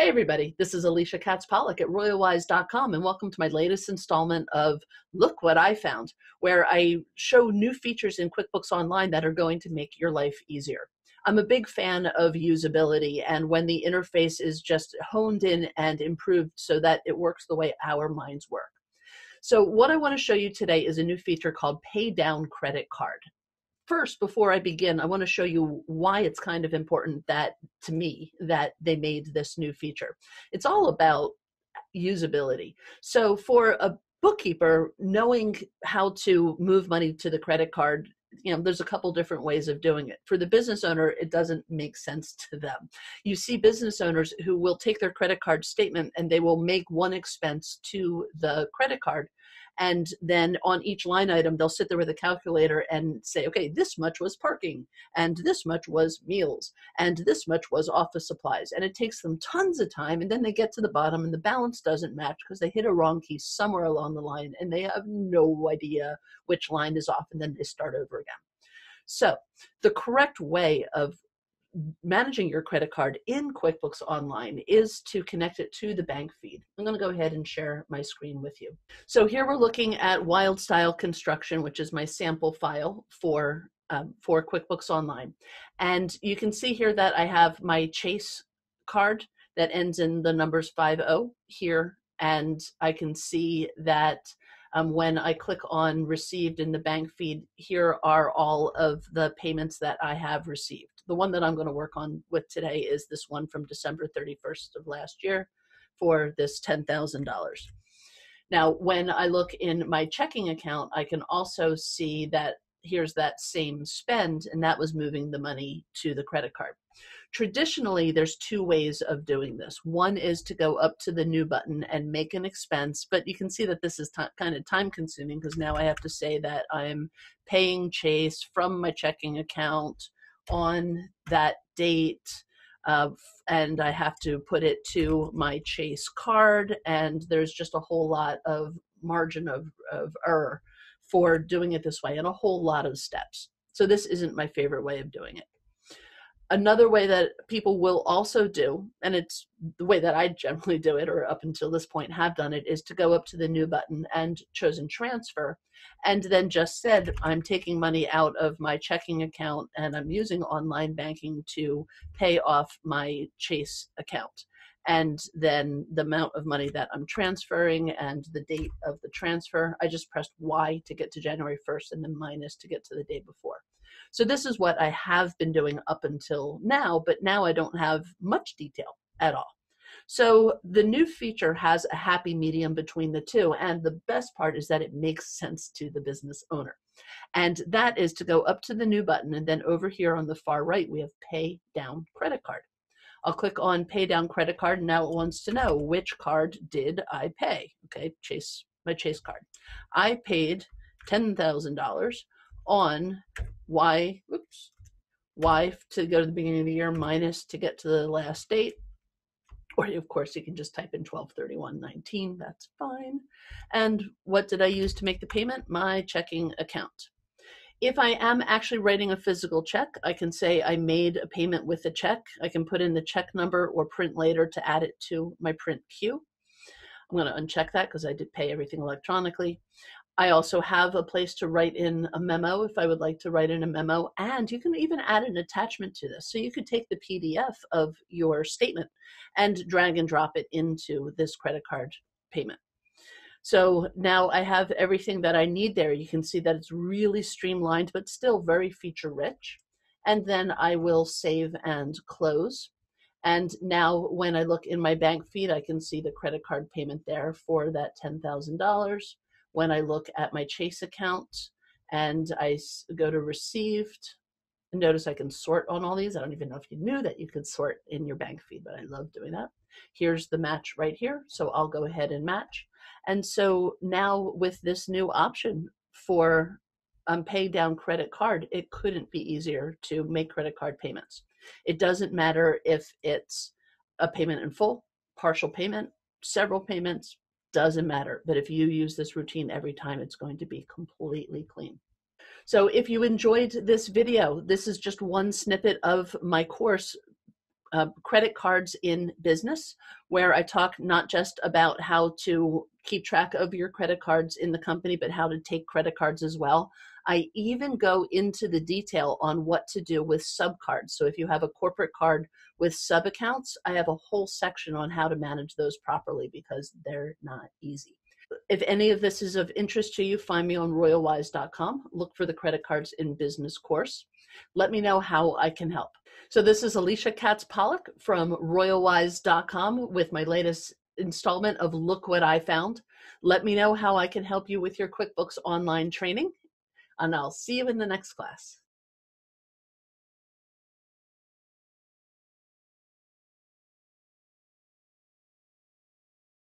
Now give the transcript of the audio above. Hey everybody, this is Alicia Katz Pollock at RoyalWise.com and welcome to my latest installment of Look What I Found, where I show new features in QuickBooks Online that are going to make your life easier. I'm a big fan of usability and when the interface is just honed in and improved so that it works the way our minds work. So what I want to show you today is a new feature called Pay Down Credit Card. First, before I begin, I want to show you why it's kind of important that, to me, that they made this new feature. It's all about usability. So for a bookkeeper, knowing how to move money to the credit card, you know, there's a couple different ways of doing it. For the business owner, it doesn't make sense to them. You see business owners who will take their credit card statement and they will make one expense to the credit card. And then on each line item, they'll sit there with a calculator and say, okay, this much was parking, and this much was meals, and this much was office supplies. And it takes them tons of time, and then they get to the bottom, and the balance doesn't match because they hit a wrong key somewhere along the line, and they have no idea which line is off, and then they start over again. So the correct way of managing your credit card in QuickBooks Online is to connect it to the bank feed. I'm going to go ahead and share my screen with you. So here we're looking at Wildstyle Construction, which is my sample file for QuickBooks Online. And you can see here that I have my Chase card that ends in the numbers 50 here. And I can see that when I click on received in the bank feed, here are all of the payments that I have received. The one that I'm going to work on with today is this one from December 31st of last year for this $10,000. Now, when I look in my checking account, I can also see that here's that same spend, and that was moving the money to the credit card. Traditionally, there's two ways of doing this. One is to go up to the new button and make an expense, but you can see that this is kind of time consuming because now I have to say that I'm paying Chase from my checking account on that date, and I have to put it to my Chase card, and there's just a whole lot of margin of error for doing it this way and a whole lot of steps. So this isn't my favorite way of doing it. Another way that people will also do, and it's the way that I generally do it, or up until this point have done it, is to go up to the new button and chosen transfer, and then just said, I'm taking money out of my checking account and I'm using online banking to pay off my Chase account. And then the amount of money that I'm transferring and the date of the transfer, I just pressed Y to get to January 1st and then minus to get to the day before. So this is what I have been doing up until now, but now I don't have much detail at all. So the new feature has a happy medium between the two, and the best part is that it makes sense to the business owner. And that is to go up to the new button, and then over here on the far right, we have Pay Down Credit Card. I'll click on Pay Down Credit Card, and now it wants to know which card did I pay. Okay, Chase, my Chase card. I paid $10,000 on Y, oops, Y to go to the beginning of the year, minus to get to the last date. Or, of course, you can just type in 12/31/19. That's fine. And what did I use to make the payment? My checking account. If I am actually writing a physical check, I can say I made a payment with a check. I can put in the check number or print later to add it to my print queue. I'm going to uncheck that because I did pay everything electronically. I also have a place to write in a memo if I would like to write in a memo, and you can even add an attachment to this. So you could take the PDF of your statement and drag and drop it into this credit card payment. So now I have everything that I need there. You can see that it's really streamlined, but still very feature rich. And then I will save and close. And now when I look in my bank feed, I can see the credit card payment there for that $10,000. When I look at my Chase account and I go to received, notice I can sort on all these. I don't even know if you knew that you could sort in your bank feed, but I love doing that. Here's the match right here. So I'll go ahead and match. And so now with this new option for Pay Down Credit Card, it couldn't be easier to make credit card payments. It doesn't matter if it's a payment in full, partial payment, several payments, doesn't matter. But if you use this routine every time, it's going to be completely clean. So if you enjoyed this video, this is just one snippet of my course Credit Cards in Business, where I talk not just about how to keep track of your credit cards in the company, but how to take credit cards as well. I even go into the detail on what to do with subcards. So if you have a corporate card with subaccounts, I have a whole section on how to manage those properly because they're not easy. If any of this is of interest to you, find me on RoyalWise.com. Look for the Credit Cards in Business course. Let me know how I can help. So this is Alicia Katz Pollock from RoyalWise.com with my latest installment of Look What I Found. Let me know how I can help you with your QuickBooks Online training, and I'll see you in the next class.